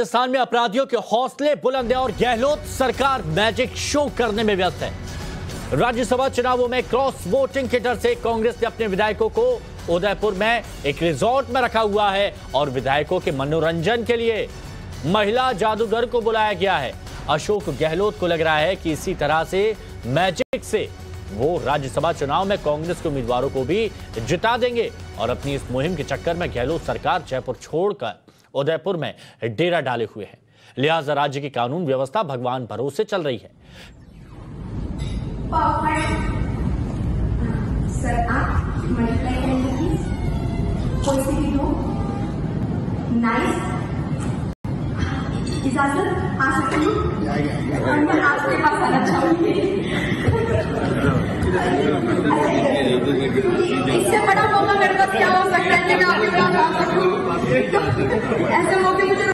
राजस्थान में अपराधियों के हौसले बुलंद है और गहलोत सरकार मैजिक शो करने में व्यस्त है। राज्यसभा चुनावों में क्रॉस वोटिंग के डर से कांग्रेस ने अपने विधायकों को उदयपुर में एक रिजॉर्ट में रखा हुआ है और विधायकों के मनोरंजन के लिए महिला जादूगर को बुलाया गया है। अशोक गहलोत को लग रहा है कि इसी तरह से मैजिक से वो राज्यसभा चुनाव में कांग्रेस के उम्मीदवारों को भी जिता देंगे और अपनी इस मुहिम के चक्कर में गहलोत सरकार जयपुर छोड़कर उदयपुर में डेरा डाले हुए हैं। लिहाजा राज्य की कानून व्यवस्था भगवान भरोसे चल रही है। सर आप कोई से भी हो, नाइस इजाजत आ सकती हूँ आपके पास आना चाहूंगी। इससे बड़ा मौका मेरे पास क्या हो सकता है कि मैं आपके पास आ सकूँ। ऐसे मौके मुझे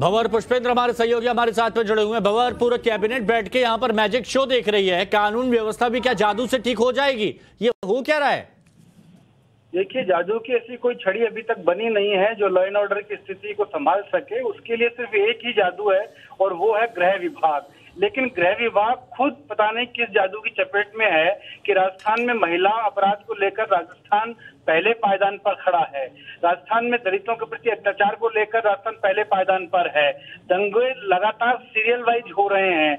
भंवर पुष्पेंद्र हमारे सहयोगी हमारे साथ में जुड़े हुए हैं। भंवर, पूरा कैबिनेट बैठ के यहाँ पर मैजिक शो देख रही है, कानून व्यवस्था भी क्या जादू से ठीक हो जाएगी? ये हो क्या रहा है? देखिए, जादू की ऐसी कोई छड़ी अभी तक बनी नहीं है जो लॉ एंड ऑर्डर की स्थिति को संभाल सके। उसके लिए सिर्फ एक ही जादू है और वो है गृह विभाग। लेकिन गृह विभाग खुद पता नहीं किस जादू की चपेट में है कि राजस्थान में महिला अपराध को लेकर राजस्थान पहले पायदान पर खड़ा है। राजस्थान में दलितों के प्रति अत्याचार को लेकर राजस्थान पहले पायदान पर है। दंगे लगातार सीरियल वाइज हो रहे हैं,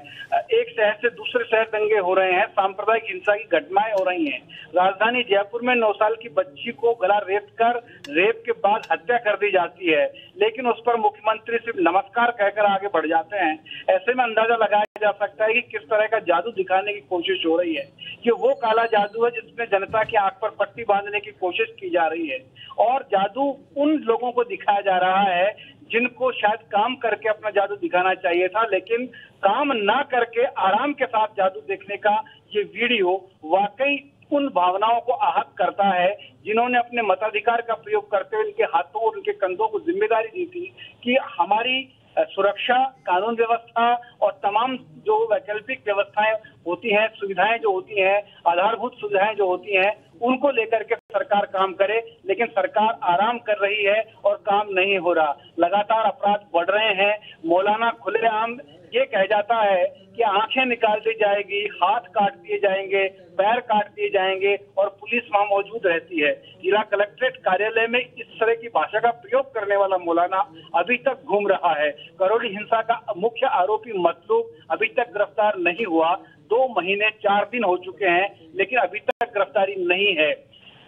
एक शहर से दूसरे शहर दंगे हो रहे हैं, सांप्रदायिक हिंसा की घटनाएं हो रही हैं। राजधानी जयपुर में 9 साल की बच्ची को गला रेप कर रेप के बाद हत्या कर दी जाती है, लेकिन उस पर मुख्यमंत्री सिर्फ नमस्कार कहकर आगे बढ़ जाते हैं। ऐसे में अंदाजा लगाया जा सकता है कि किस तरह का जादू दिखाने की कोशिश हो रही है कि वो काला जादू है जिसमें जनता की आंख पर पट्टी बांधने की कोशिश की जा रही है। और जादू उन लोगों को दिखाया जा रहा है जिनको शायद काम करके अपना जादू दिखाना चाहिए था, लेकिन काम ना करके आराम के साथ जादू देखने का ये वीडियो वाकई उन भावनाओं को आहत करता है जिन्होंने अपने मताधिकार का प्रयोग करते हुए उनके हाथों और उनके कंधों को जिम्मेदारी दी थी कि हमारी सुरक्षा, कानून व्यवस्था और तमाम जो वैकल्पिक व्यवस्थाएं होती हैं, सुविधाएं जो होती हैं, आधारभूत सुविधाएं जो होती हैं, उनको लेकर के सरकार काम करे। लेकिन सरकार आराम कर रही है और काम नहीं हो रहा। लगातार अपराध बढ़ रहे हैं। मौलाना खुलेआम ये कह जाता है कि आंखें निकाल दी जाएगी, हाथ काट दिए जाएंगे, पैर काट दिए जाएंगे और पुलिस वहां मौजूद रहती है। जिला कलेक्ट्रेट कार्यालय में इस तरह की भाषा का प्रयोग करने वाला मौलाना अभी तक घूम रहा है। करौली हिंसा का मुख्य आरोपी मतलू अभी तक गिरफ्तार नहीं हुआ। 2 महीने 4 दिन हो चुके हैं, लेकिन अभी तक गिरफ्तारी नहीं है।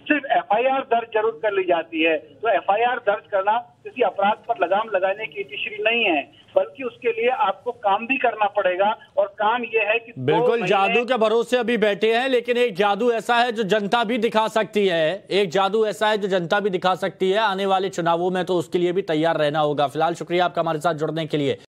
सिर्फ एफआईआर दर्ज जरूर कर ली जाती है, तो एफआईआर दर्ज करना किसी अपराध पर लगाम लगाने की इतिश्री नहीं है, बल्कि उसके लिए आपको काम भी करना पड़ेगा। और काम यह है कि बिल्कुल जादू के भरोसे अभी बैठे हैं, लेकिन एक जादू ऐसा है जो जनता भी दिखा सकती है। आने वाले चुनावों में तो उसके लिए भी तैयार रहना होगा। फिलहाल शुक्रिया आपका हमारे साथ जुड़ने के लिए।